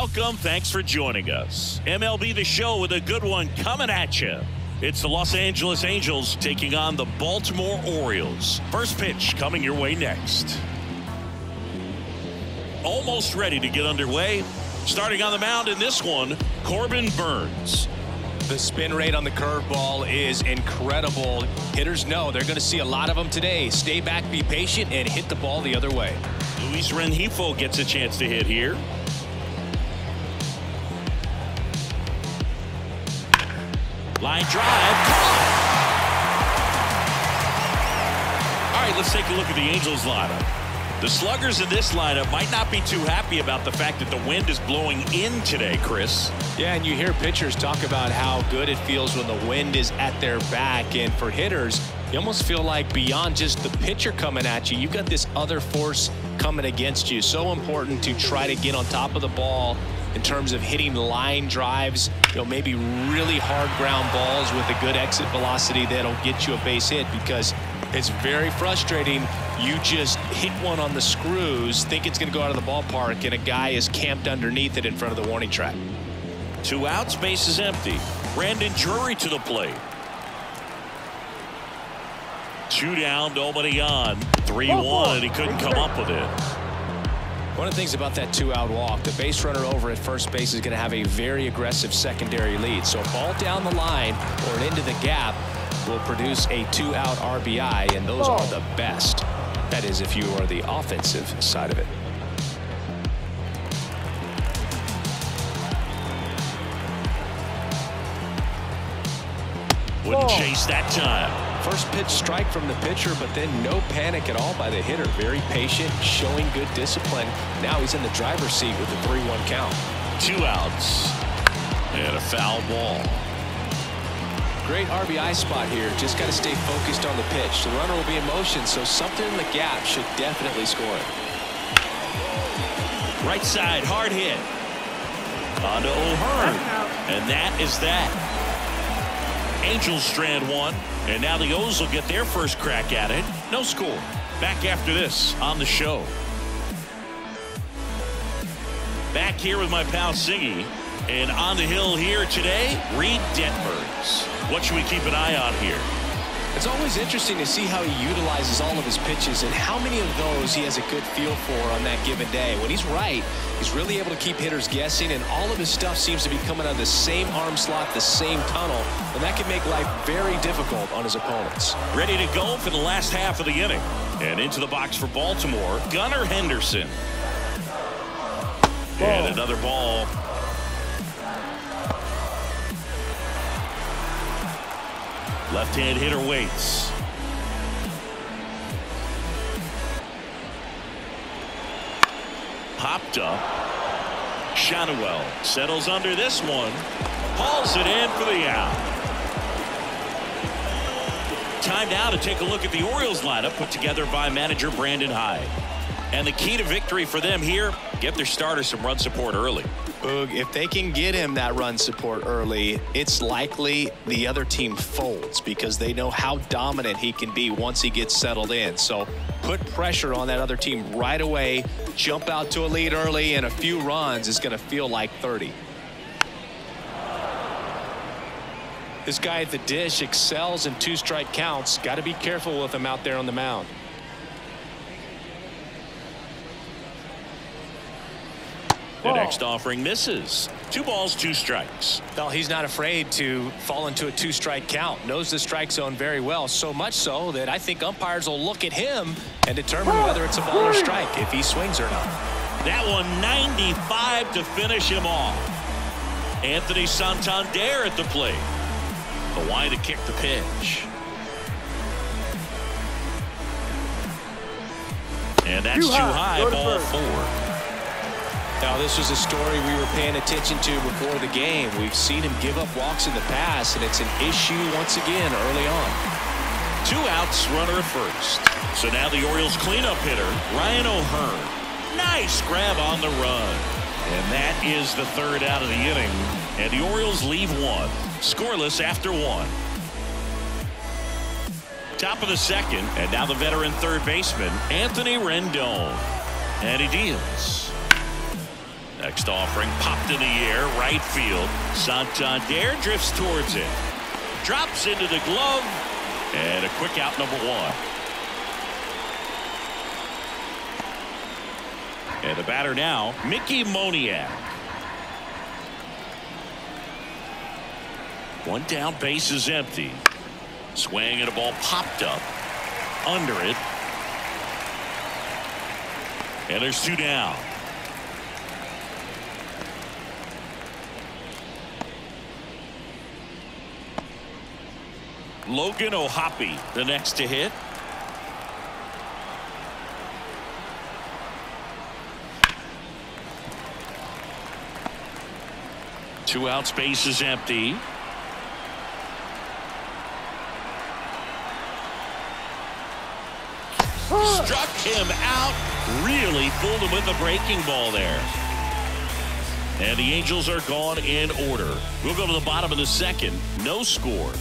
welcome. Thanks for joining us. MLB The Show with a good one coming at you. It's the Los Angeles Angels taking on the Baltimore Orioles. First pitch coming your way next. Almost ready to get underway. Starting on the mound in this one, Corbin Burnes. The spin rate on the curveball is incredible. Hitters know they're going to see a lot of them today. Stay back, be patient, and hit the ball the other way. Luis Rengifo gets a chance to hit here. Line drive. Caught. All right, let's take a look at the Angels lineup. The sluggers in this lineup might not be too happy about the fact that the wind is blowing in today, Chris. Yeah, and you hear pitchers talk about how good it feels when the wind is at their back. And for hitters, you almost feel like beyond just the pitcher coming at you, you've got this other force coming against you. So important to try to get on top of the ball in terms of hitting line drives, you know, maybe really hard ground balls with a good exit velocity that'll get you a base hit, because it's very frustrating. You just hit one on the screws, think it's going to go out of the ballpark, and a guy is camped underneath it in front of the warning track. 2 outs, base is empty. Brandon Drury to the plate. 2 down, nobody on. 3-1, and he couldn't come up with it. One of the things about that 2-out walk, the base runner over at first base is going to have a very aggressive secondary lead. So a ball down the line or into the gap will produce a 2-out RBI, and those are the best. That is, if you are the offensive side of it. Wouldn't chase that time. First pitch strike from the pitcher, but then no panic at all by the hitter. Very patient, showing good discipline. Now he's in the driver's seat with a 3-1 count. 2 outs. And a foul ball. Great RBI spot here. Just got to stay focused on the pitch. The runner will be in motion, so something in the gap should definitely score it. Right side, hard hit. On to O'Hearn. And that is that. Angels strand one, and now the O's will get their first crack at it. No score. Back after this on The Show. Back here with my pal Siggy, and on the hill here today, Reid Detmers. What should we keep an eye on here? It's always interesting to see how he utilizes all of his pitches and how many of those he has a good feel for on that given day. When he's right, he's really able to keep hitters guessing, and all of his stuff seems to be coming out of the same arm slot, the same tunnel, and that can make life very difficult on his opponents. Ready to go for the last half of the inning. And into the box for Baltimore, Gunnar Henderson. And another ball. Left-hand hitter waits. Popped up. Schanuel settles under this one. Hauls it in for the out. Time now to take a look at the Orioles lineup put together by manager Brandon Hyde. And the key to victory for them here, get their starter some run support early. Boog, if they can get him that run support early, it's likely the other team folds, because they know how dominant he can be once he gets settled in. So put pressure on that other team right away, jump out to a lead early, and a few runs is going to feel like 30. This guy at the dish excels in 2-strike counts. Got to be careful with him out there on the mound. The next offering misses. 2 balls, 2 strikes. Well, he's not afraid to fall into a 2-strike count. Knows the strike zone very well, so much so that I think umpires will look at him and determine whether it's a ball or strike, if he swings or not. That one, 95 to finish him off. Anthony Santander at the plate. Hawaii to kick the pitch. And that's too high, ball 4. Now, this was a story we were paying attention to before the game. We've seen him give up walks in the past, and it's an issue once again early on. 2 outs, runner at first. So now the Orioles cleanup hitter, Ryan O'Hearn. Nice grab on the run. And that is the 3rd out of the inning. And the Orioles leave 1. Scoreless after 1. Top of the 2nd, and now the veteran 3rd baseman, Anthony Rendon. And he deals. Next offering popped in the air, right field. Santander drifts towards it, drops into the glove, and a quick out, number one. And the batter now, Mickey Moniak. One down, base is empty. Swing and a ball popped up under it. And there's two down. Logan O'Hoppe, the next to hit. Two outs, base is empty. Struck him out, really fooled him with the breaking ball there. And the Angels are gone in order. We'll go to the bottom of the second. No score.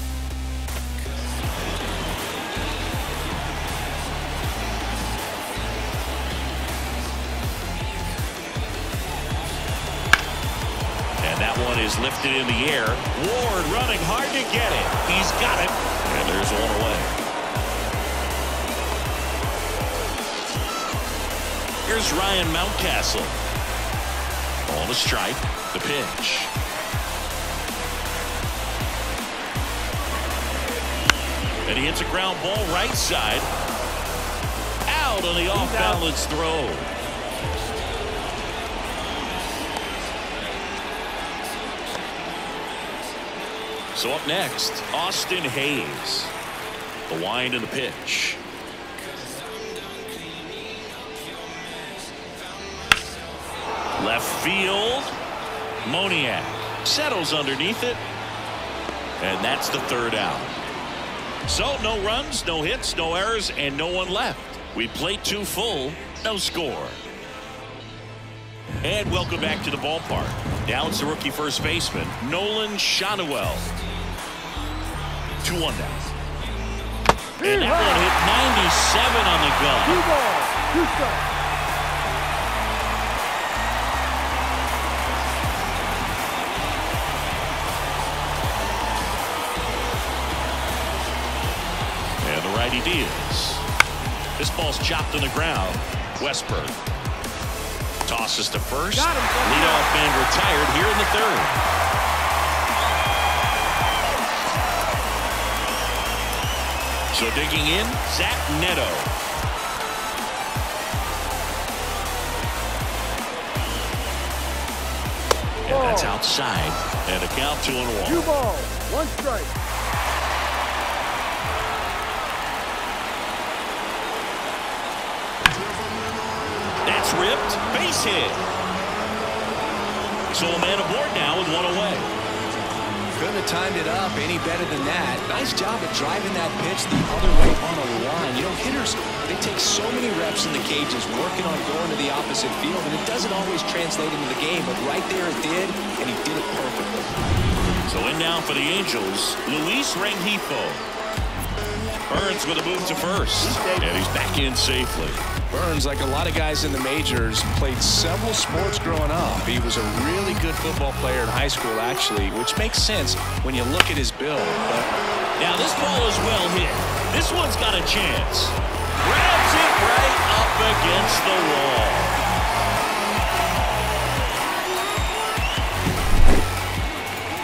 Is lifted in the air. Ward running hard to get it. He's got it. And there's one away. Here's Ryan Mountcastle. On the strike, the pitch. And he hits a ground ball right side. Out on the off-balance throw. So up next, Austin Hayes. The wind and the pitch. Left field. Moniak settles underneath it. And that's the third out. So no runs, no hits, no errors, and no one left. We played two full, no score. And welcome back to the ballpark. Now it's the rookie first baseman, Nolan Schanuel. 2-1 now. And that one hit 97 on the gun. Two balls, two strikes. And the righty deals. This ball's chopped on the ground. Westburg tosses to first. Leadoff man retired here in the third. So digging in, Zach Neto. And that's outside. And a count 2-1. Two balls, one strike. That's ripped. Base hit. So a man aboard now with one away. Couldn't have timed it up any better than that. Nice job at driving that pitch the other way on a line. You know, hitters, they take so many reps in the cages working on going to the opposite field, and it doesn't always translate into the game, but right there it did, and he did it perfectly. So in now for the Angels, Luis Rengifo. Burnes with a move to first, and he's back in safely. Burnes, like a lot of guys in the majors, played several sports growing up. He was a really good football player in high school, actually, which makes sense when you look at his build. But now this ball is well hit. This one's got a chance. Grabs it right up against the wall.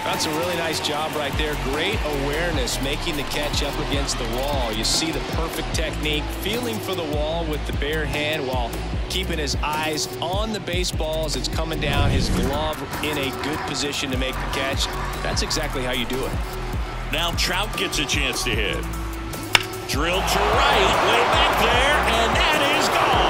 That's a really nice job right there. Great awareness, making the catch up against the wall. You see the perfect technique, feeling for the wall with the bare hand while keeping his eyes on the baseball as it's coming down. His glove in a good position to make the catch. That's exactly how you do it. Now Trout gets a chance to hit. Drilled to right, way back there, and that is gone.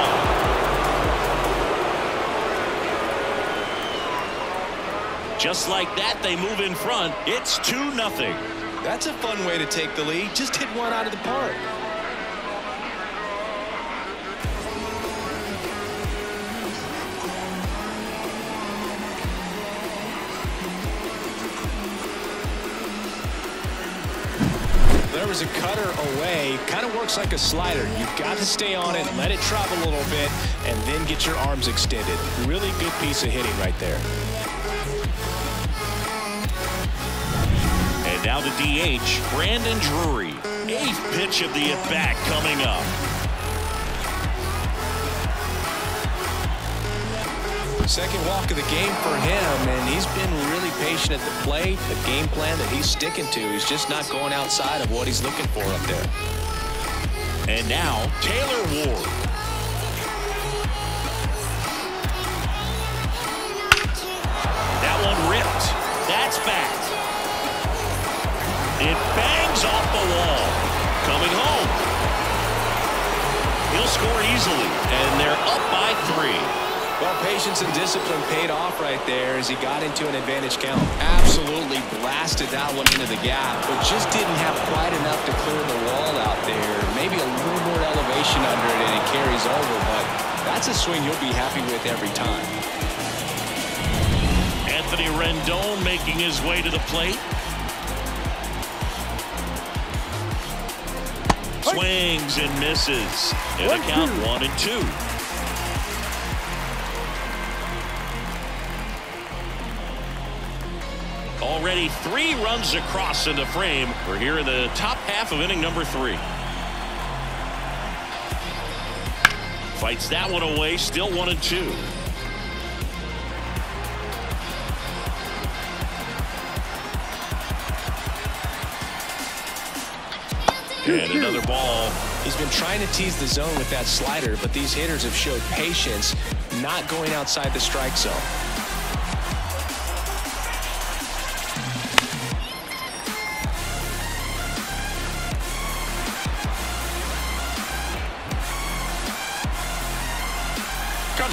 Just like that, they move in front. It's 2-0. That's a fun way to take the lead. Just hit one out of the park. There There was a cutter away. Kind of works like a slider. You've got to stay on it, let it travel a little bit, and then get your arms extended. Really good piece of hitting right there. And now the DH, Brandon Drury. Eighth pitch of the at-bat coming up. Second walk of the game for him, and he's been really patient at the plate. The game plan that he's sticking to, he's just not going outside of what he's looking for up there. And now, Taylor Ward. That one ripped. That's back. It bangs off the wall. Coming home. He'll score easily, and they're up by 3. Well, patience and discipline paid off right there as he got into an advantage count. Absolutely blasted that one into the gap, but just didn't have quite enough to clear the wall out there. Maybe a little more elevation under it, and it carries over, but that's a swing you'll be happy with every time. Anthony Rendon making his way to the plate. Swings and misses. And a count 1-2. Already 3 runs across in the frame. We're here in the top half of inning number 3. Fights that one away. Still 1-2. And another ball. He's been trying to tease the zone with that slider, but these hitters have showed patience, not going outside the strike zone.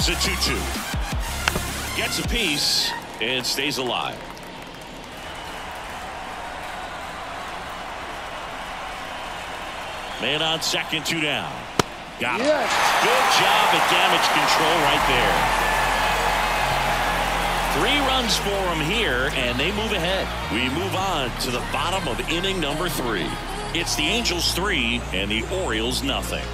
A 2-2. Gets a piece and stays alive. Man on second, 2 down. Got it. Yes. Good job at damage control right there. 3 runs for him here, and they move ahead. We move on to the bottom of inning number 3. It's the Angels 3 and the Orioles nothing.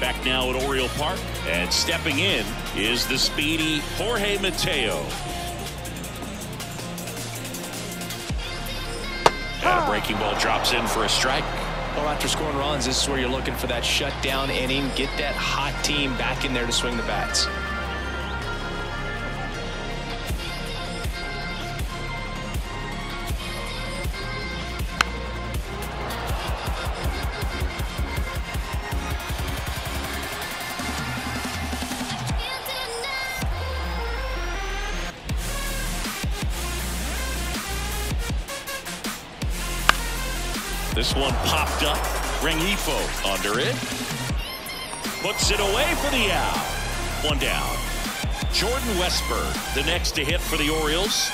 Back now at Oriole Park, and stepping in is the speedy Jorge Mateo. And a breaking ball drops in for a strike. Well, after scoring runs, this is where you're looking for that shutdown inning. Get that hot team back in there to swing the bats. This one popped up. Rengifo under it. Puts it away for the out. 1 down. Jordan Westburg, the next to hit for the Orioles.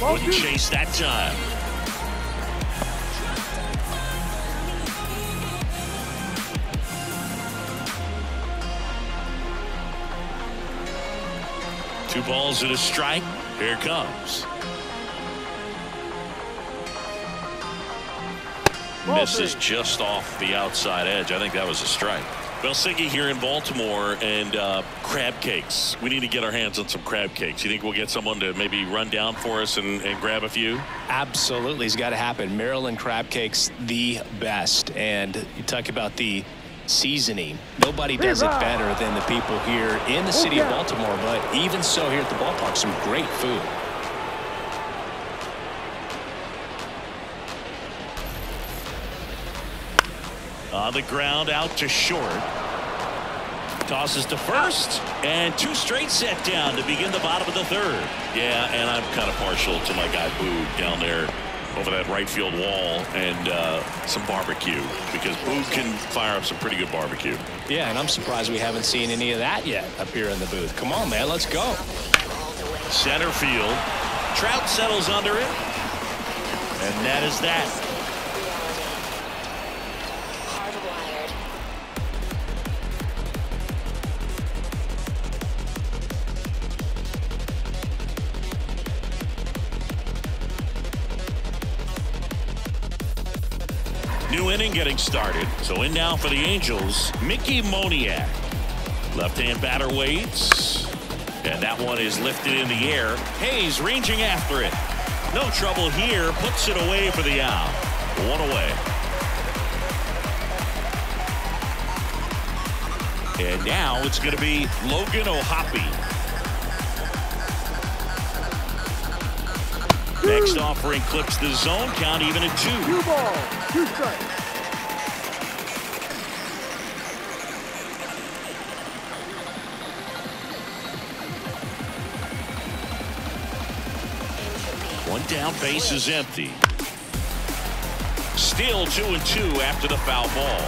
Wouldn't chase that time. Two balls and a strike. Here it comes. Misses just off the outside edge. I think that was a strike. Belsinki here in Baltimore, and crab cakes. We need to get our hands on some crab cakes. You think we'll get someone to maybe run down for us and grab a few? Absolutely. It's got to happen. Maryland crab cakes, the best. And you talk about the seasoning. Nobody does it better than the people here in the city of Baltimore, but even so here at the ballpark, some great food. On the ground, out to short. Tosses to first, and 2 straight set down to begin the bottom of the 3rd. Yeah, and I'm kind of partial to my guy Boo down there over that right field wall, and some barbecue, because Booth can fire up some pretty good barbecue. Yeah, and I'm surprised we haven't seen any of that yet up here in the booth. Come on, man, let's go. Center field. Trout settles under it. And that is that. New inning getting started. So in now for the Angels, Mickey Moniak. Left-hand batter waits. And that one is lifted in the air. Hayes ranging after it. No trouble here. Puts it away for the out. One away. And now it's going to be Logan O'Hoppe. Next offering clips the zone, count even at 2. 1 down, base is empty. Still 2-2 after the foul ball.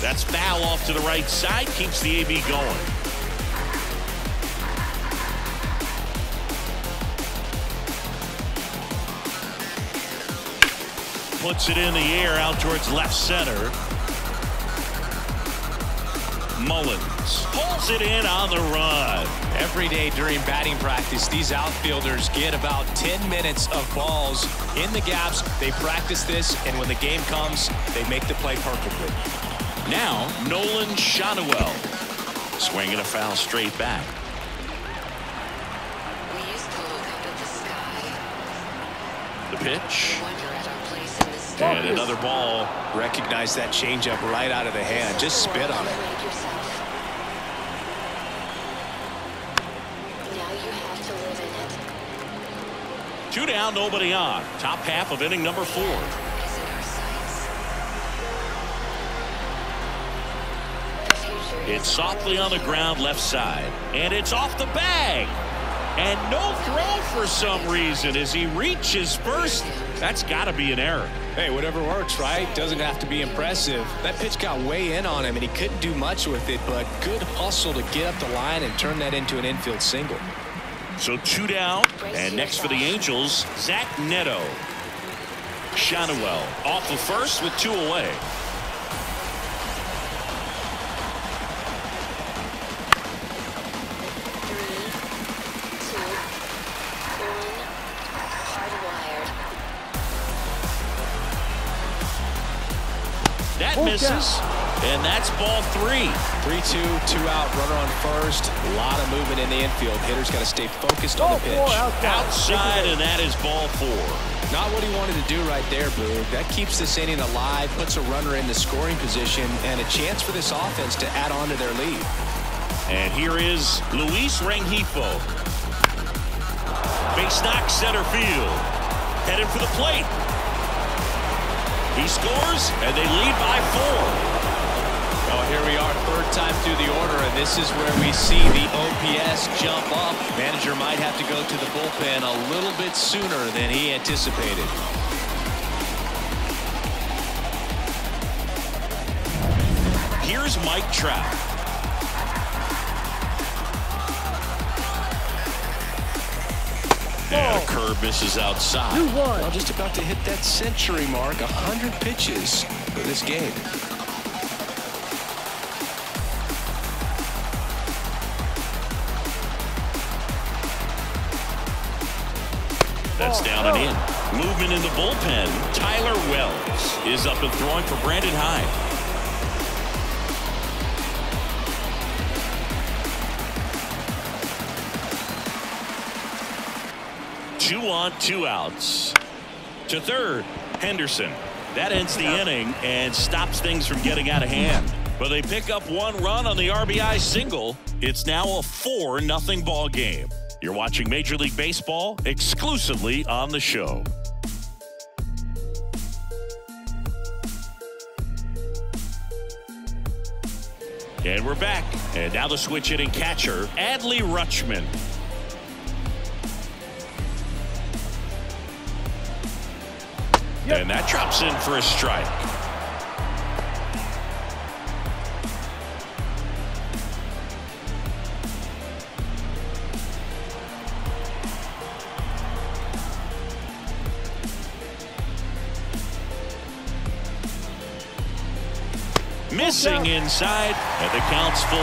That's foul off to the right side, keeps the AB going. Puts it in the air out towards left center. Mullins pulls it in on the run. Every day during batting practice, these outfielders get about 10 minutes of balls in the gaps. They practice this, and when the game comes, they make the play perfectly. Now, Nolan Schanuel swinging a foul straight back. We used to look up at the sky. The pitch. And another ball. Recognize that changeup right out of the hand. Just spit on it. Now you have to live in it. 2 down, nobody on. Top half of inning number 4. It's softly on the ground left side, and it's off the bag. And no throw for some reason as he reaches first. That's got to be an error. Hey, whatever works, right? Doesn't have to be impressive. That pitch got way in on him, and he couldn't do much with it, but good hustle to get up the line and turn that into an infield single. So 2 down, and next for the Angels, Zach Neto. Schanuel off the first with 2 away. Misses, and that's ball 3. 3-2, 2 out, runner on first. A lot of movement in the infield. Hitter's got to stay focused on the pitch. Outside, and that is ball 4. Not what he wanted to do right there, Blue. That keeps this inning alive, puts a runner in the scoring position, and a chance for this offense to add on to their lead. And here is Luis Rengifo. Base knock center field. Headed for the plate. He scores, and they lead by 4. Well, here we are, third time through the order, and this is where we see the OPS jump up. Manager might have to go to the bullpen a little bit sooner than he anticipated. Here's Mike Trout. And a curve misses outside. Well, just about to hit that century mark. 100 pitches for this game. That's down and in. Movement in the bullpen. Tyler Wells is up and throwing for Brandon Hyde. On 2 outs to third, Henderson. That ends the inning and stops things from getting out of hand. But they pick up 1 run on the RBI single. It's now a 4-0 ball game. You're watching Major League Baseball exclusively on the show. And we're back. And now the switch hitting catcher, Adley Rutschman. And that drops in for a strike. Missing inside, and the count's full.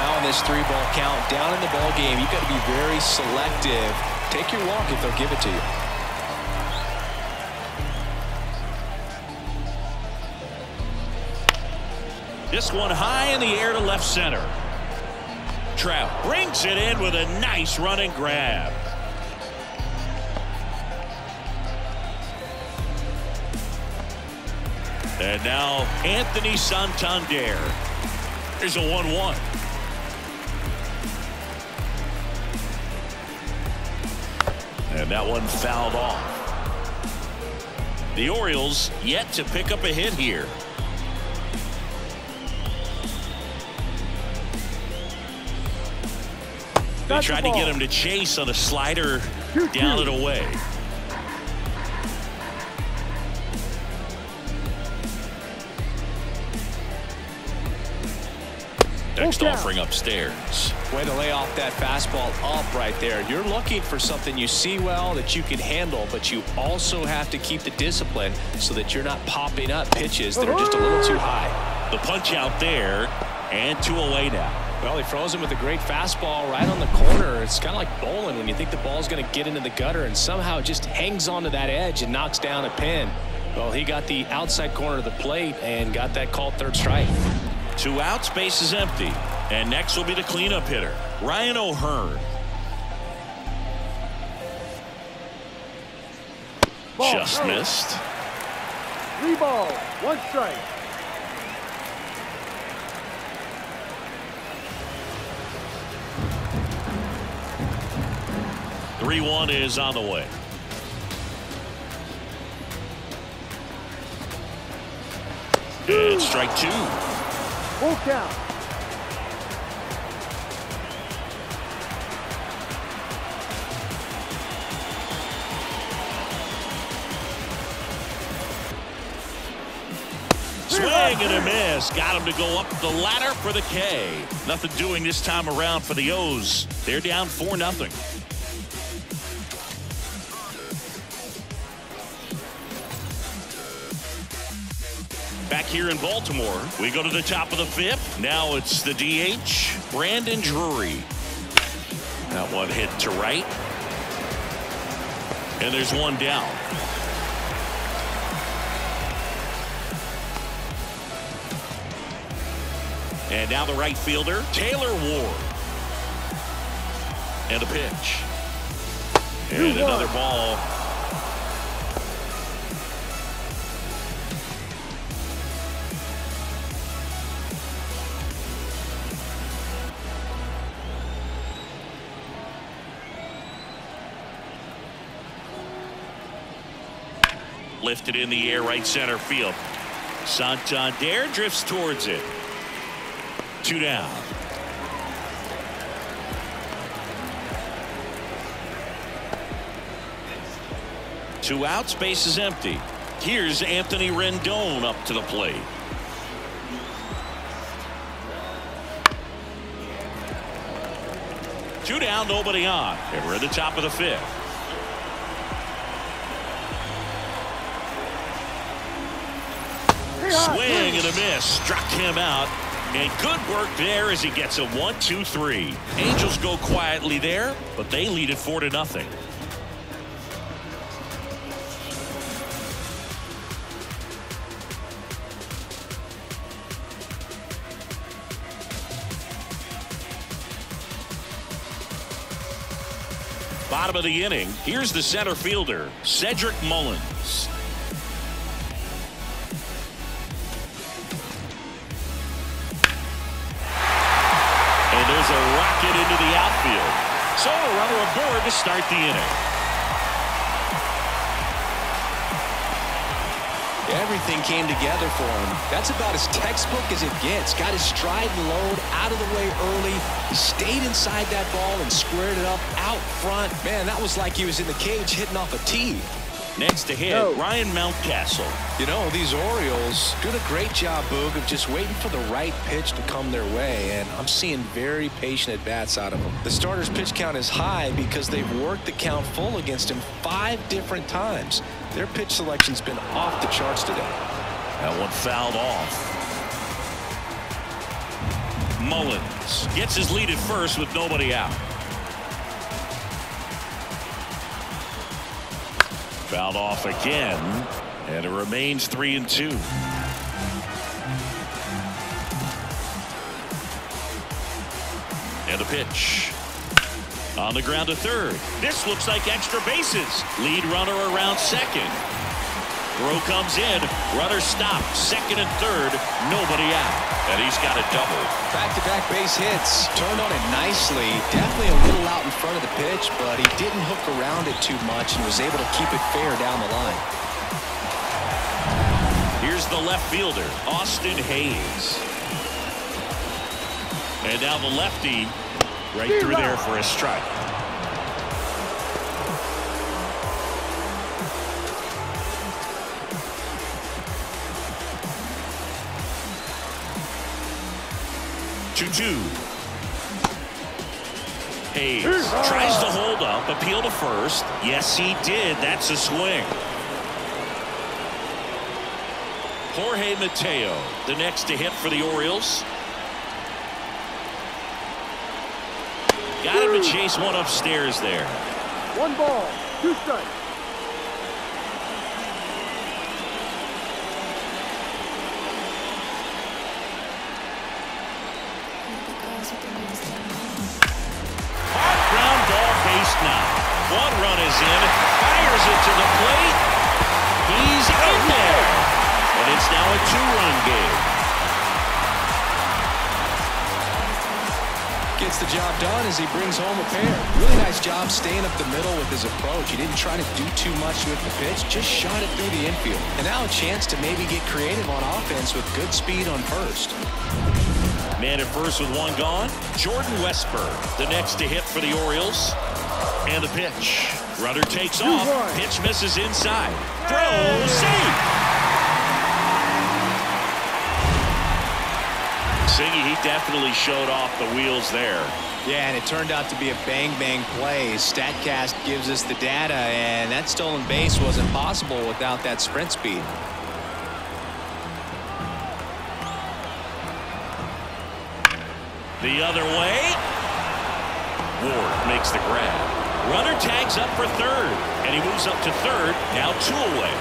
Now in this 3-ball count, down in the ball game, you've got to be very selective Take your walk if they'll give it to you. This one high in the air to left center. Trout brings it in with a nice run and grab. And now Anthony Santander. Here's a 1-1. And that one fouled off. The Orioles yet to pick up a hit here. They tried to get him to chase on a slider down and away. Next offering upstairs. Way to lay off that fastball up right there. You're looking for something you see well that you can handle, but you also have to keep the discipline so that you're not popping up pitches that are just a little too high. The punch out there, and 2 away now. Well, he froze him with a great fastball right on the corner. It's kind of like bowling when you think the ball's going to get into the gutter, and somehow it just hangs onto that edge and knocks down a pin. Well, he got the outside corner of the plate and got that called third strike. 2 outs, base is empty, and next will be the cleanup hitter, Ryan O'Hearn. Just missed. 3-1 strike. The 3-1 is on the way. Good strike 2. Full count. Swing and a miss. Got him to go up the ladder for the K. Nothing doing this time around for the O's. They're down 4-0. Back here in Baltimore, we go to the top of the 5th. Now it's the DH, Brandon Drury. That one hit to right. And there's one down. And now the right fielder, Taylor Ward. And a pitch. And another ball. Lifted in the air, right center field. Santander drifts towards it. 2 down. Two outs, base is empty. Here's Anthony Rendon up to the plate. Two down, nobody on. And we're at the top of the 5th. Swing and a miss. Struck him out. And good work there as he gets a 1-2-3. Angels go quietly there, but they lead it 4-0. Bottom of the inning. Here's the center fielder, Cedric Mullins. A rocket into the outfield. So a runner aboard to start the inning. Everything came together for him. That's about as textbook as it gets. Got his stride and load out of the way early. Stayed inside that ball and squared it up out front. Man, that was like he was in the cage hitting off a tee. Next to hit, Ryan Mountcastle. You know, these Orioles did a great job, Boog, of just waiting for the right pitch to come their way, and I'm seeing very patient at-bats out of them. The starter's pitch count is high because they've worked the count full against him 5 different times. Their pitch selection's been off the charts today. That one fouled off. Mullins gets his lead at first with nobody out. Fouled off again, and it remains 3-2. And a pitch. On the ground to third. This looks like extra bases. Lead runner around second. Throw comes in. Runner stopped. Second and third. Nobody out. And he's got a double. Back-to-back base hits. Turned on it nicely. Definitely a little out in front of the pitch, but he didn't hook around it too much and was able to keep it fair down the line. Here's the left fielder, Austin Hayes. And now the lefty right through there for a strike. Two. Hayes tries to hold up, appeal to first. Yes, he did. That's a swing. Jorge Mateo, the next to hit for the Orioles. Got him to chase one upstairs there. 1 ball, 2 strikes. Hot ground ball base now. One run is in. Fires it to the plate. He's in there. And it's now a 2-run game. Gets the job done as he brings home a pair. Really nice job staying up the middle with his approach. He didn't try to do too much with the pitch, just shot it through the infield. And now a chance to maybe get creative on offense with good speed on first. Man at first with one gone. Jordan Westburg, the next to hit for the Orioles. And the pitch. Runner takes off. Pitch misses inside. Throw, safe. He definitely showed off the wheels there. Yeah, and it turned out to be a bang-bang play. StatCast gives us the data, and that stolen base wasn't possible without that sprint speed. The other way. Ward makes the grab. Runner tags up for third, and he moves up to third. Now 2 away.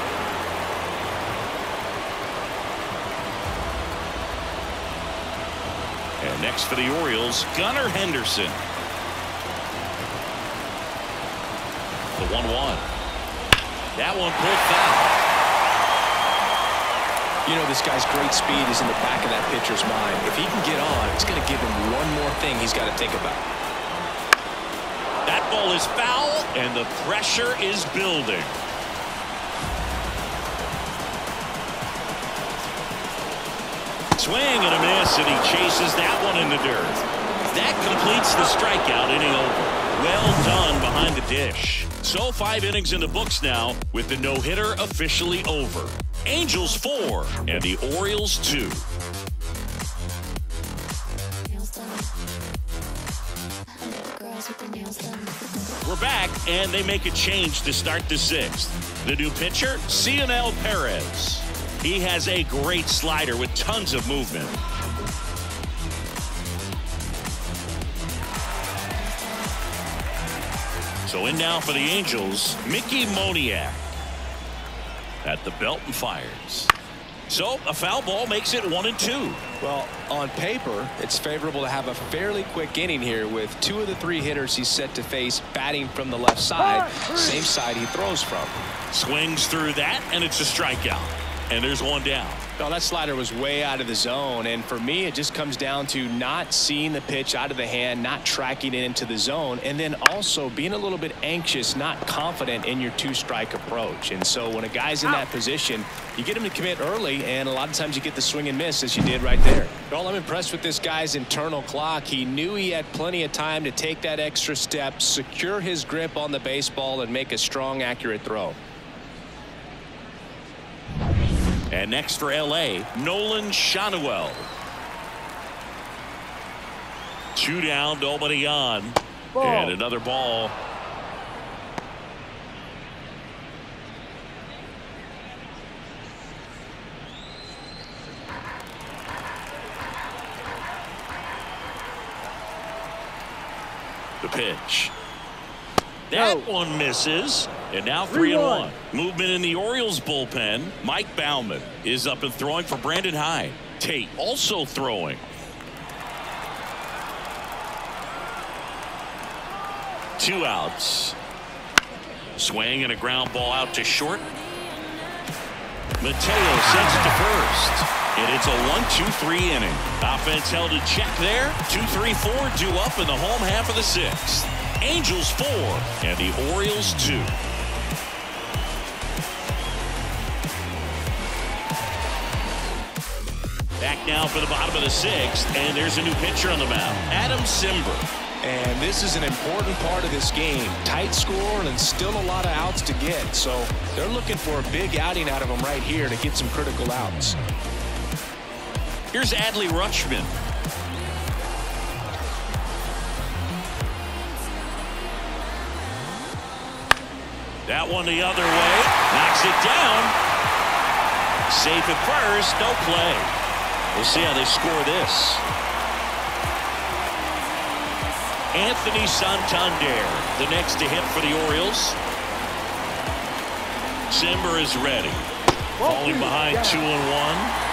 And next for the Orioles, Gunnar Henderson. The 1-1. That one pulled foul. You know, this guy's great speed is in the back of that pitcher's mind. If he can get on, it's going to give him one more thing he's got to think about. That ball is foul, and the pressure is building. Swing and a miss, and he chases that one in the dirt. That completes the strikeout, inning over. Well done behind the dish. So 5 innings in the books now, with the no-hitter officially over. Angels 4 and the Orioles 2. We're back, and they make a change to start the 6th. The new pitcher, Cionel Pérez. He has a great slider with tons of movement. So in now for the Angels, Mickey Moniak at the belt and fires. So a foul ball makes it 1-2. Well, on paper, it's favorable to have a fairly quick inning here with 2 of the 3 hitters he's set to face batting from the left side, same side he throws from. Swings through that, and it's a strikeout. And there's one down. Well, that slider was way out of the zone, and for me it just comes down to not seeing the pitch out of the hand, not tracking it into the zone, and then also being a little bit anxious, not confident in your 2-strike approach. And so when a guy's in that position, you get him to commit early, and a lot of times you get the swing and miss as you did right there. Well, I'm impressed with this guy's internal clock. He knew he had plenty of time to take that extra step, secure his grip on the baseball, and make a strong, accurate throw. And next for LA, Nolan Schanuel. 2 down, nobody on. Ball. And another ball. The pitch. That one misses. And now 3-1. Movement in the Orioles bullpen. Mike Baumann is up and throwing for Brandon Hyde. Tate also throwing. Two outs. Swing and a ground ball out to short. Mateo sends it to first. And it's a 1-2-3 inning. Offense held in check there. 2-3-4 due up in the home half of the sixth. Angels 4 and the Orioles 2. Back now for the bottom of the sixth, and there's a new pitcher on the mound, Adam Cimber. And this is an important part of this game. Tight score and still a lot of outs to get. So they're looking for a big outing out of him right here to get some critical outs. Here's Adley Rutschman. That one the other way. Knocks it down. Safe at first. No play. We'll see how they score this. Anthony Santander, the next to hit for the Orioles. Cimber is ready. Falling behind 2-1.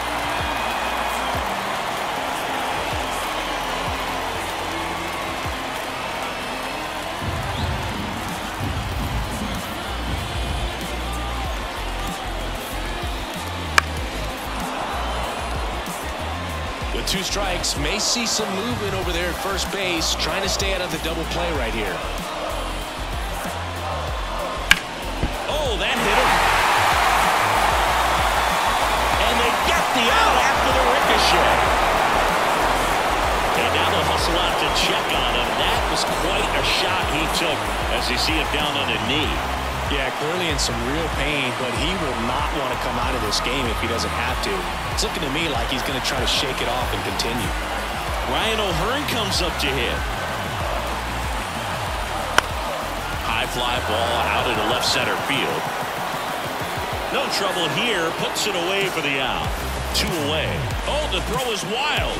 Two strikes may see some movement over there at first base, trying to stay out of the double play right here. Oh, that hit him. And they get the out after the ricochet. And now they'll hustle out to check on him. That was quite a shot he took as you see him down on the knee. Yeah, clearly in some real pain, but he will not want to come out of this game if he doesn't have to. It's looking to me like he's going to try to shake it off and continue. Ryan O'Hearn comes up to hit. High fly ball out into left center field. No trouble here. Puts it away for the out. Two away. Oh, the throw is wild.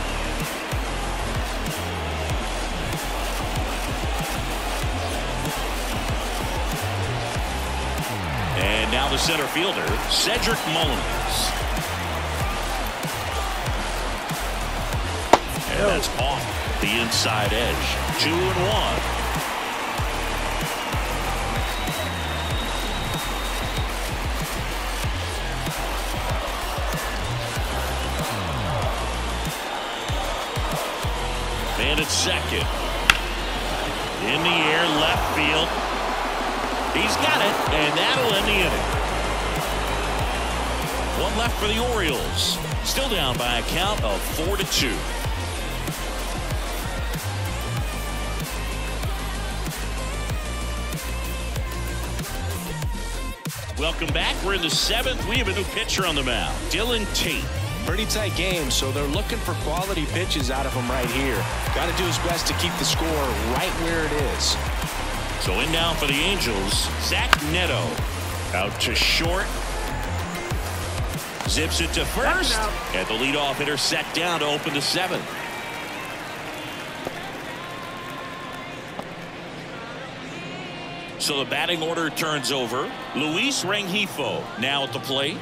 And now the center fielder, Cedric Mullins. And that's off the inside edge. 2-1. Man at second. In the air, left field. He's got it, and that'll end the inning. One left for the Orioles. Still down by a count of 4-2. Welcome back. We're in the seventh. We have a new pitcher on the mound, Dylan Tate. Pretty tight game, so they're looking for quality pitches out of him right here. Got to do his best to keep the score right where it is. So in now for the Angels, Zach Neto out to short. Zips it to first, and the leadoff hitter set down to open the seventh. So the batting order turns over. Luis Rengifo now at the plate.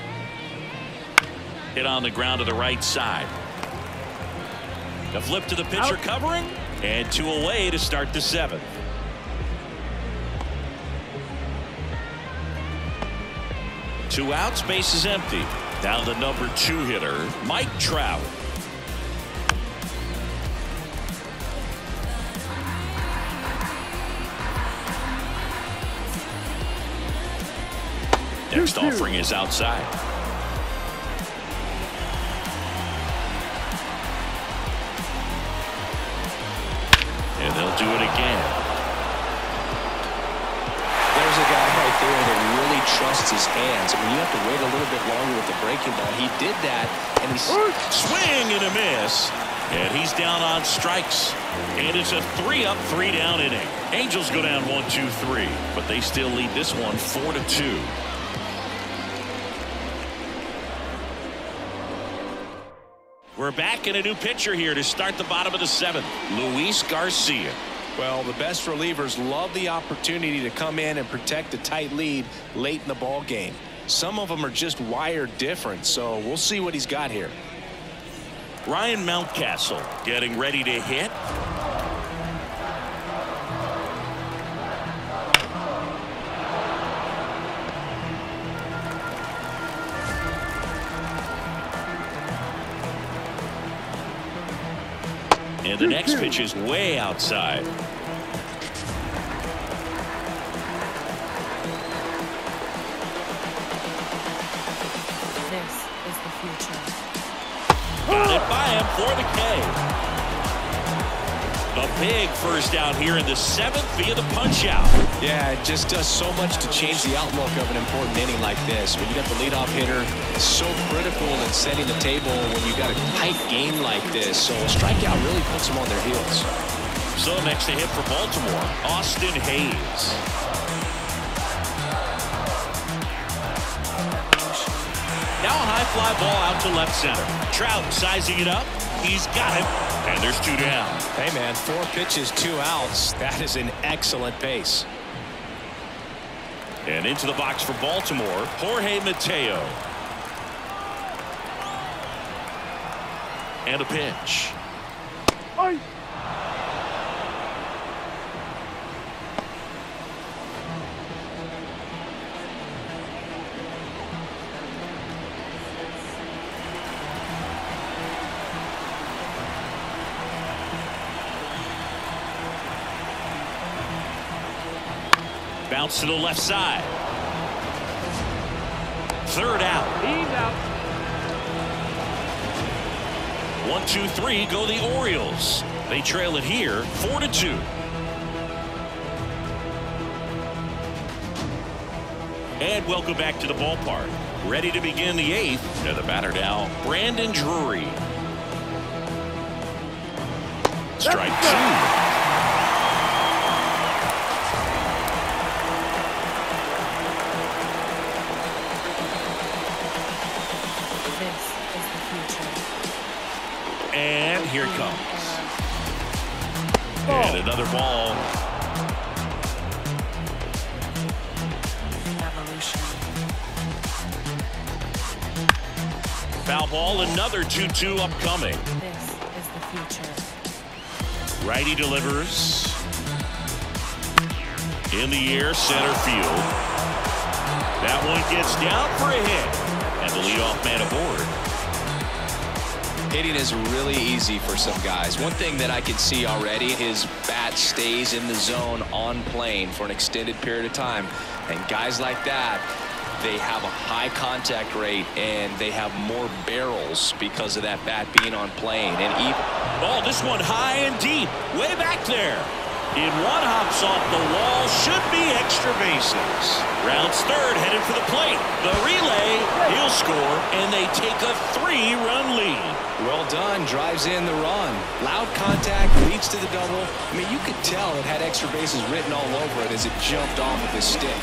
Hit on the ground to the right side. The flip to the pitcher covering, and two away to start the seventh. Two outs, base is empty. Now the number 2 hitter, Mike Trout. Next offering is outside. And they'll do it again. That really trusts his hands. I mean, you have to wait a little bit longer with the breaking ball. He did that, and he's swing and a miss. And he's down on strikes. And it's a 3-up, 3-down inning. Angels go down 1-2-3, but they still lead this one 4-2. We're back in a new pitcher here to start the bottom of the seventh, Luis Garcia. Well, the best relievers love the opportunity to come in and protect a tight lead late in the ball game. Some of them are just wired different, so we'll see what he's got here. Ryan Mountcastle getting ready to hit. And the next pitch is way outside. This is the future. Got it by him for the K. The big first down here in the seventh via the punch out. Yeah, it just does so much to change the outlook of an important inning like this. When you got the leadoff hitter, it's so critical in setting the table when you got a tight game like this. So a strikeout really puts them on their heels. So next to hit for Baltimore, Austin Hayes. Now a high fly ball out to left center. Trout sizing it up. He's got it. And there's two down. Hey, man, 4 pitches, 2 outs. That is an excellent pace. And into the box for Baltimore, Jorge Mateo. And a pitch. Aye. Bounce to the left side. Third out. He's out. 1, 2, 3 go the Orioles. They trail it here 4-2. And welcome back to the ballpark. Ready to begin the eighth. They're the batter now, Brandon Drury. Strike 2. And here it comes. And another ball. Evolution. Foul ball, another 2-2 upcoming. This is the future. Righty delivers. In the air, center field. That one gets down for a hit. And the leadoff man aboard. Hitting is really easy for some guys. One thing that I can see already, his bat stays in the zone on plane for an extended period of time. And guys like that, they have a high contact rate and they have more barrels because of that bat being on plane. And even this one high and deep, way back there. In one, hops off the wall, should be extra bases. Rounds third, headed for the plate. The relay, he'll score, and they take a 3-run lead. Well done, drives in the run. Loud contact, leads to the double. I mean, you could tell it had extra bases written all over it as it jumped off of his stick.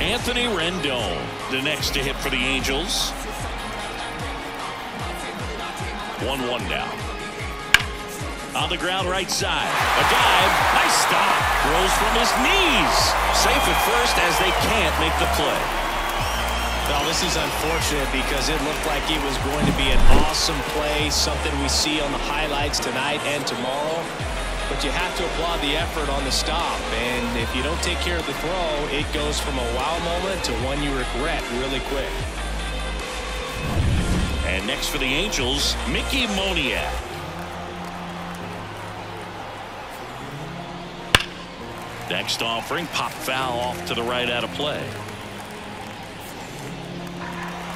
Anthony Rendon, the next to hit for the Angels. 1-1 now. On the ground, right side. A dive. Nice stop. Throws from his knees. Safe at first as they can't make the play. Well, this is unfortunate because it looked like it was going to be an awesome play, something we see on the highlights tonight and tomorrow. But you have to applaud the effort on the stop. And if you don't take care of the throw, it goes from a wow moment to one you regret really quick. And next for the Angels, Mickey Moniak. Next offering, pop foul off to the right out of play.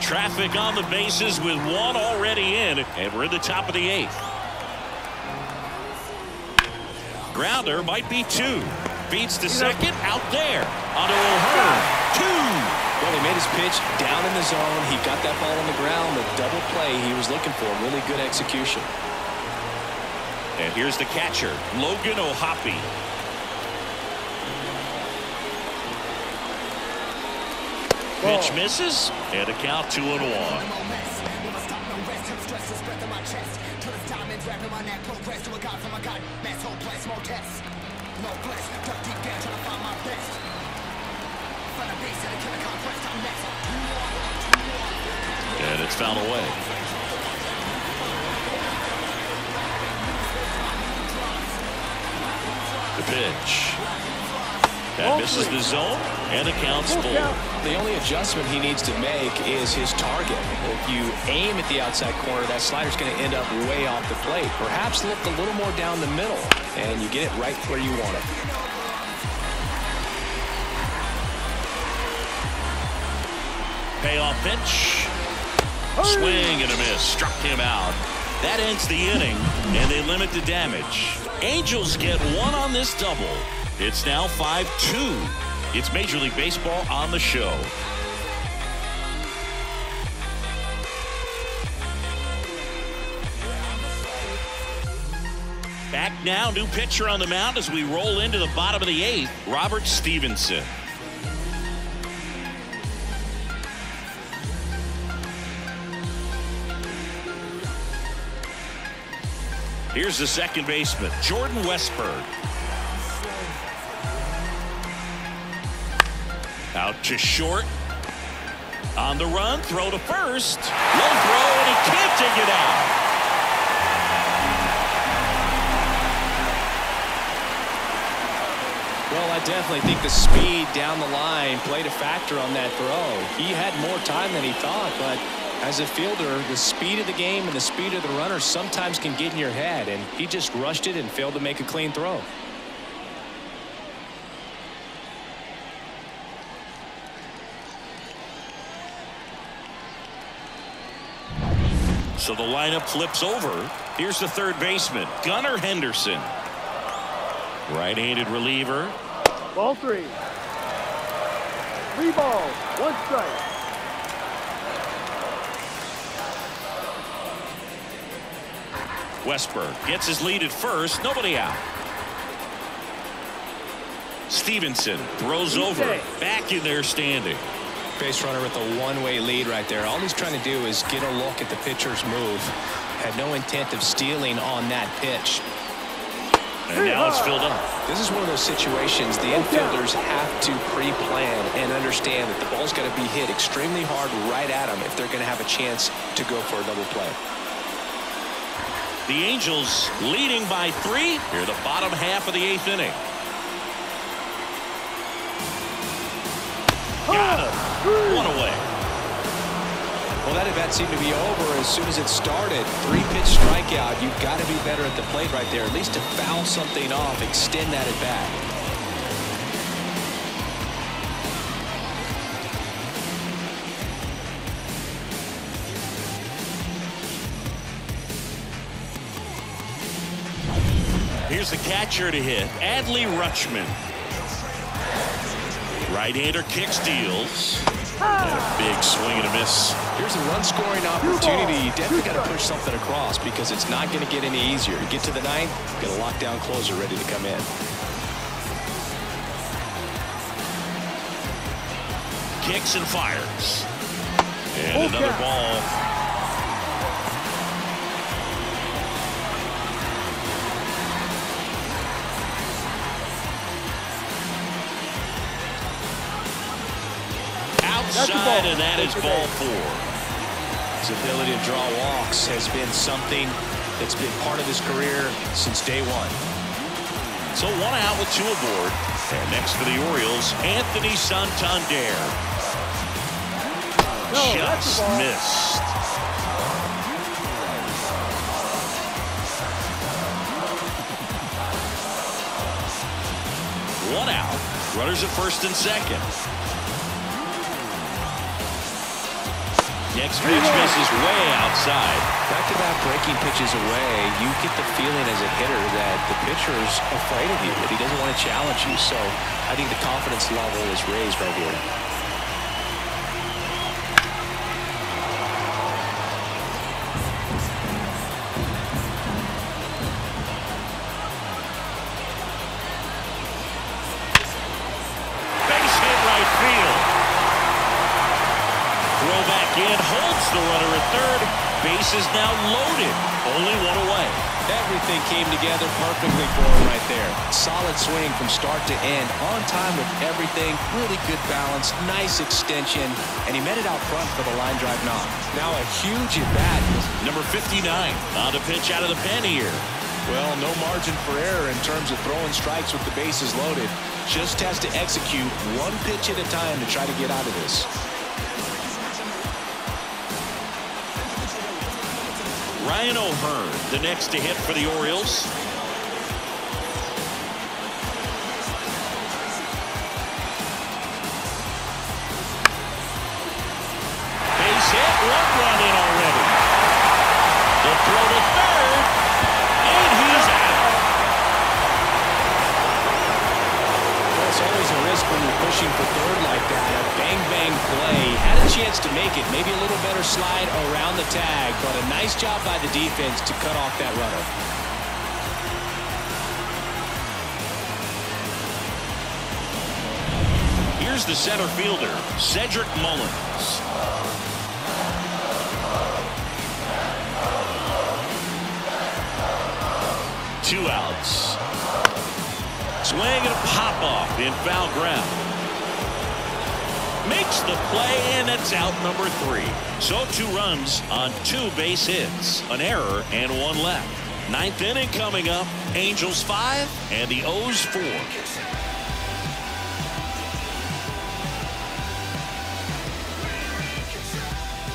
Traffic on the bases with one already in, and we're at the top of the eighth. Grounder might be 2. Beats the second out there. Onto O'Hearn. 2. Well, he made his pitch down in the zone. He got that ball on the ground. The double play he was looking for. Really good execution. And here's the catcher, Logan O'Hoppe. Pitch misses, and a count 2-1. It's fouled away. The pitch. That misses the zone, and it counts full. The only adjustment he needs to make is his target. If you aim at the outside corner, that slider's going to end up way off the plate. Perhaps look a little more down the middle, and you get it right where you want it. Payoff pitch. Swing and a miss. Struck him out. That ends the inning, and they limit the damage. Angels get one on this double. It's now 5-2. It's Major League Baseball on the show. Back now, new pitcher on the mound as we roll into the bottom of the eighth, Robert Stevenson. Here's the second baseman, Jordan Westburg. Out to short. On the run, throw to first. Low throw, and he can't dig it out. Well, I definitely think the speed down the line played a factor on that throw. He had more time than he thought, but as a fielder, the speed of the game and the speed of the runner sometimes can get in your head, and he just rushed it and failed to make a clean throw. So the lineup flips over. Here's the third baseman, Gunnar Henderson. Right-handed reliever. Ball three. 3 balls, 1 strike. Westburg gets his lead at first. Nobody out. Stevenson throws over. Back in their standing. Base runner with a one-way lead right there. All he's trying to do is get a look at the pitcher's move. Had no intent of stealing on that pitch. And now it's filled up. This is one of those situations the infielders have to pre-plan and understand that the ball's got to be hit extremely hard right at them if they're going to have a chance to go for a double play. The Angels leading by 3 here, the bottom half of the 8th inning. Got him. 1 away. Well, that event seemed to be over as soon as it started. 3-pitch strikeout. You've got to be better at the plate right there, at least to foul something off, extend that at bat. Here's the catcher to hit, Adley Rutschman. Right-hander kicks, deals. And a big swing and a miss. Here's a run-scoring opportunity. You definitely got to push something across because it's not going to get any easier. You get to the 9th, get a lockdown closer ready to come in. Kicks and fires. And another ball. Outside, and that is ball 4. His ability to draw walks has been something that's been part of his career since day one. So 1 out with 2 aboard. And next for the Orioles, Anthony Santander. Just missed. Ball. 1 out. Runners at first and second. Next pitch misses way outside. Back-to-back breaking pitches away, you get the feeling as a hitter that the pitcher's afraid of you, that he doesn't want to challenge you. So I think the confidence level is raised right here. Holds the runner at third. Base is now loaded. Only 1 away. Everything came together perfectly for him right there. Solid swing from start to end. On time with everything. Really good balance. Nice extension. And he met it out front for the line drive knock. Now a huge at-bat. Number 59 on the pitch out of the pen here. Well, no margin for error in terms of throwing strikes with the bases loaded. Just has to execute one pitch at a time to try to get out of this. Ryan O'Hearn, the next to hit for the Orioles. Base hit, one run in already. The throw to third, and he's out. That's always a risk when you're pushing for third like that. A bang-bang play. Had a chance to make it. Maybe a little better slide around the tag, but a nice job by the defense to cut off that runner. Here's the center fielder, Cedric Mullins. Two outs. Swing and a pop off in foul ground. Makes the play, and that's out number 3. So 2 runs on 2 base hits, an error, and 1 left. 9th inning coming up. Angels 5 and the O's 4.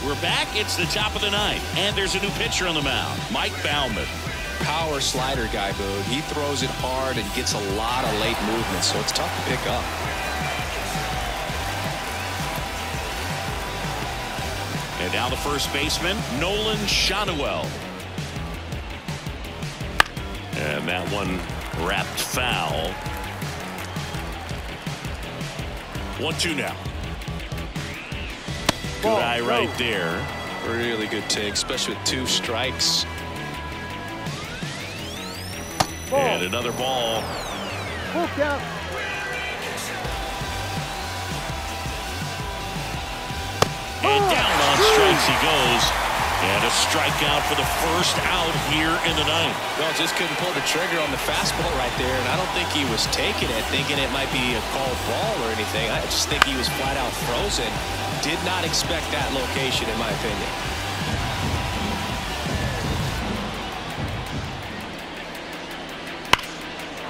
We're back. It's the top of the 9th, and there's a new pitcher on the mound, Mike Baumann. Power slider guy, Boone. He throws it hard and gets a lot of late movement, so it's tough to pick up. And now the first baseman, Nolan Schanuel. And that one wrapped foul. 1-2 now. Good eye right there. Really good take, especially with 2 strikes. And another ball. And down on strikes he goes. And a strikeout for the first out here in the 9th. Well, just couldn't pull the trigger on the fastball right there, and I don't think he was taking it, thinking it might be a called ball or anything. I just think he was flat out frozen. Did not expect that location, in my opinion.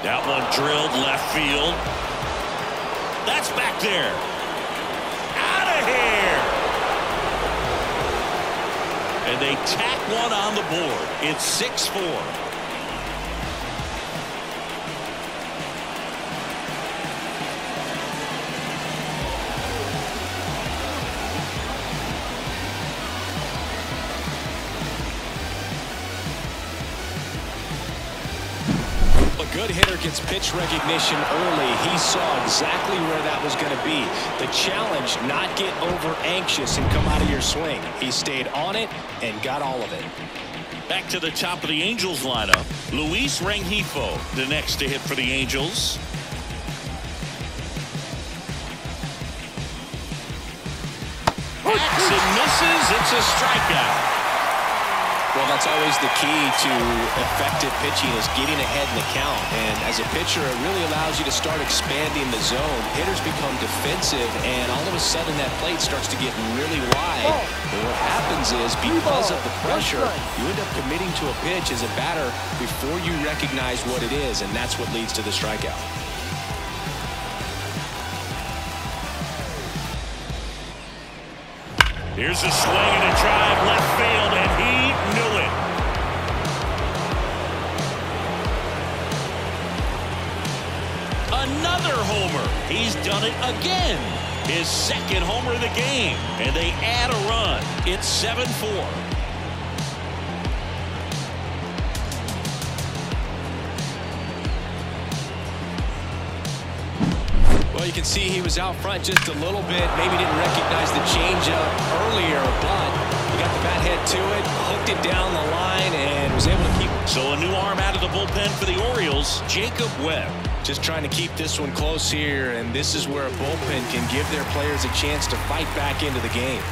That one drilled left field. That's back there. Out of here. And they tack one on the board. It's 6-4. A good hitter gets pitch recognition early. He saw exactly where that was going to be. The challenge, not get over anxious and come out of your swing. He stayed on it and got all of it. Back to the top of the Angels lineup. Luis Rengifo, the next to hit for the Angels. Hacks and misses. It's a strikeout. Well, that's always the key to effective pitching, is getting ahead in the count. And as a pitcher, it really allows you to start expanding the zone. Hitters become defensive, and all of a sudden that plate starts to get really wide. And what happens is, because of the pressure, you end up committing to a pitch as a batter before you recognize what it is, and that's what leads to the strikeout. Here's a swing and a drive left field, and he knew it. Another homer. He's done it again. His second homer of the game, and they add a run. It's 7-4. You can see he was out front just a little bit, maybe didn't recognize the changeup earlier, but he got the bat head to it, hooked it down the line, and was able to keep. So a new arm out of the bullpen for the Orioles, Jacob Webb. Just trying to keep this one close here, and this is where a bullpen can give their players a chance to fight back into the game.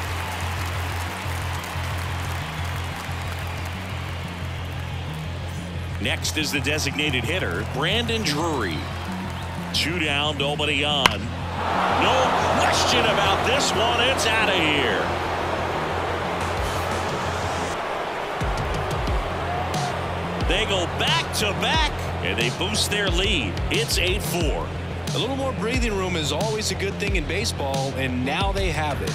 Next is the designated hitter, Brandon Drury. Two down, nobody on. No question about this one. It's out of here. They go back to back, and they boost their lead. It's 8-4. A little more breathing room is always a good thing in baseball, and now they have it.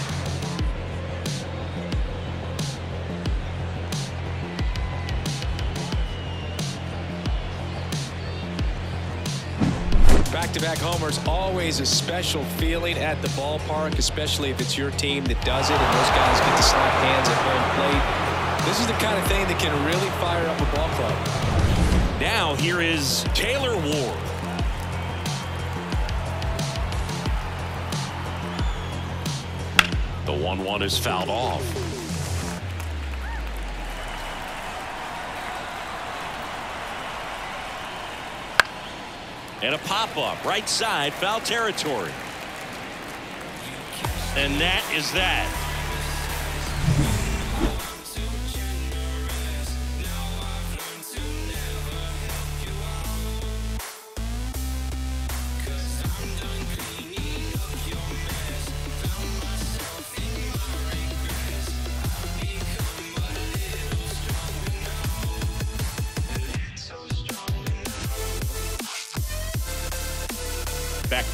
Back-to-back homers, always a special feeling at the ballpark, especially if it's your team that does it and those guys get to slap hands at home plate. This is the kind of thing that can really fire up a ball club. Now here is Taylor Ward. The 1-1 is fouled off. And a pop-up, right side, foul territory. And that is that.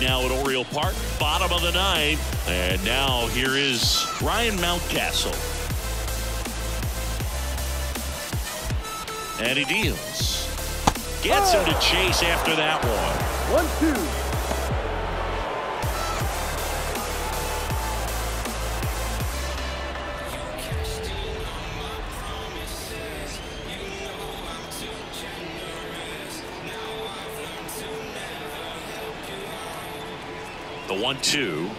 Now at Oriole Park, bottom of the ninth, and now here is Ryan Mountcastle. And he deals. Gets him to chase after that one. 1-2.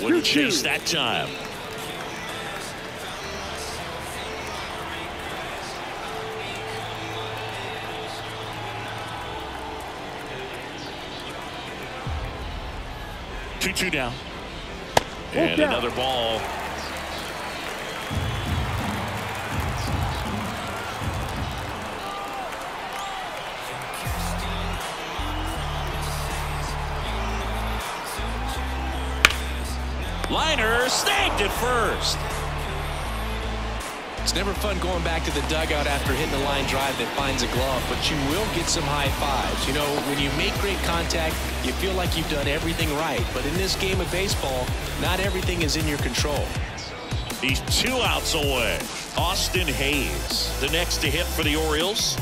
Wouldn't chase that time. Two down. And another ball. Liner snagged at first. It's never fun going back to the dugout after hitting a line drive that finds a glove, but you will get some high fives. You know, when you make great contact, you feel like you've done everything right. But in this game of baseball, not everything is in your control. He's two outs away. Austin Hayes, the next to hit for the Orioles.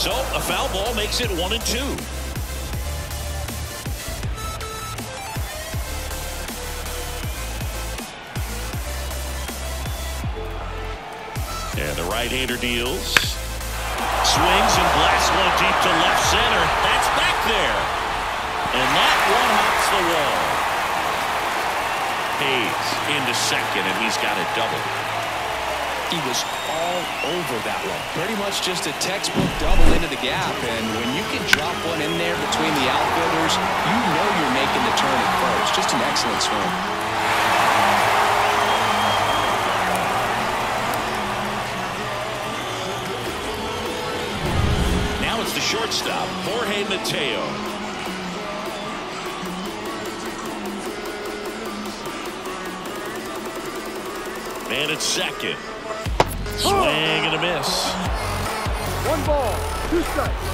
So a foul ball makes it 1-2. And the right-hander deals. Swings and blasts one deep to left center. That's back there. And that one hops the wall. Hayes into second, and he's got a double. He was all over that one. Pretty much just a textbook double into the gap. And when you can drop one in there between the outfielders, you know you're making the turn at first. Just an excellent swing. Shortstop, Jorge Mateo. Man at second. Swing and a miss. 1-2 strikes.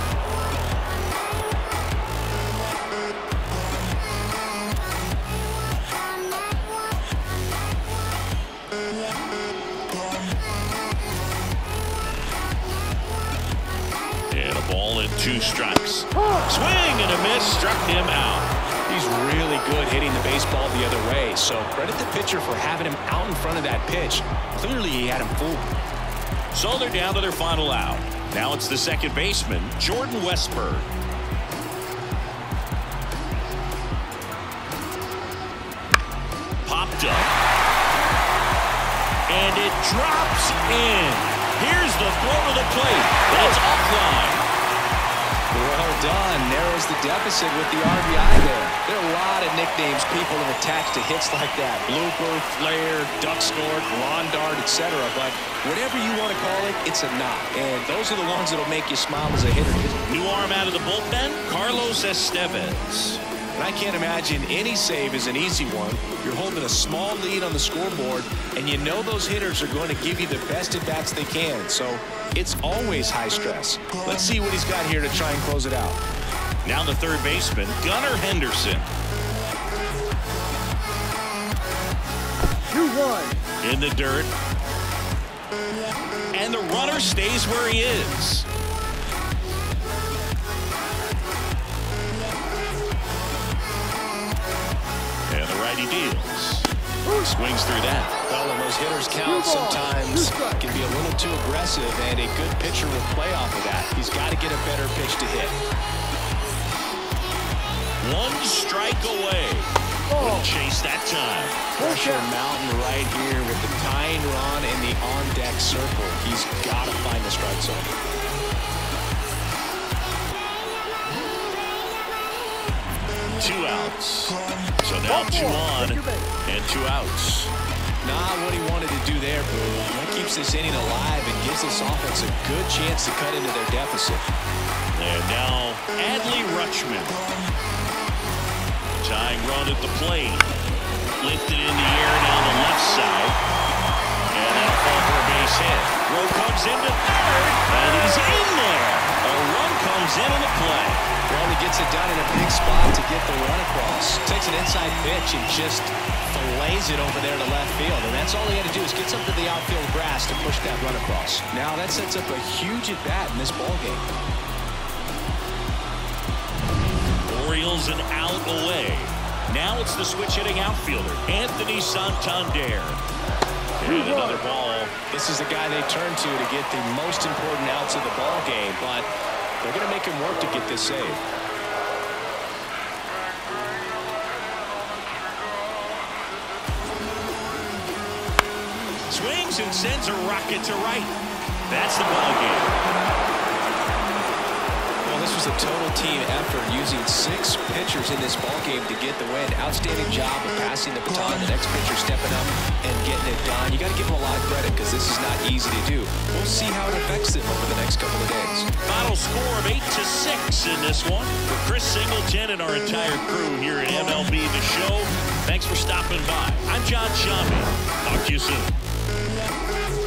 Ball in 2 strikes. Swing and a miss. Struck him out. He's really good hitting the baseball the other way, so credit the pitcher for having him out in front of that pitch. Clearly he had him fooled. So they're down to their final out. Now it's the second baseman, Jordan Westburg. Popped up. And it drops in. Here's the throw to the plate. That's offline. Well done. Narrows the deficit with the RBI there. There are a lot of nicknames people have attached to hits like that. Blooper, flare, duck snort, lawn dart, etc. But whatever you want to call it, it's a knock. And those are the ones that'll make you smile as a hitter. New arm out of the bullpen, Carlos Estevez. And I can't imagine any save is an easy one. You're holding a small lead on the scoreboard, and you know those hitters are going to give you the best at-bats they can. So it's always high stress. Let's see what he's got here to try and close it out. Now the third baseman, Gunnar Henderson. 2-1. In the dirt. And the runner stays where he is. He deals. Swings through that. Well, and those hitters count sometimes can be a little too aggressive, and a good pitcher will play off of that. He's got to get a better pitch to hit. One strike away. Wouldn't chase that time. Pressure mountain right here with the tying run and the on-deck circle. He's got to find the strike zone. Two outs. So now 2-1 and 2 outs. Not what he wanted to do there, Boo. That keeps this inning alive and gives this offense a good chance to cut into their deficit. And now Adley Rutschman. Tying run at the plate. Lifted in the air down the left side. And that'll fall for a base hit. Rowe comes into third. And he's in there. A run comes in on the play. Well, he gets it done in a big spot to get the run across. Takes an inside pitch and just fillets it over there to left field. And that's all he had to do is get something to the outfield grass to push that run across. Now that sets up a huge at-bat in this ballgame. Orioles an out away. Now it's the switch-hitting outfielder, Anthony Santander. And another ball. This is the guy they turn to get the most important outs of the ballgame, but they're going to make him work to get this save. Swings and sends a rocket to right. That's the ball game. Well, this was a total team effort using 6 pitchers in this ball game to get the win. Outstanding job of passing the baton. The next pitcher stepping up and getting it done. You got to give him a lot of credit because this is not easy to do. We'll see how it affects them over the next couple of days. Final score of 8-6 in this one. For Chris Singleton and our entire crew here at MLB The Show, thanks for stopping by. I'm John Shumway. Talk to you soon.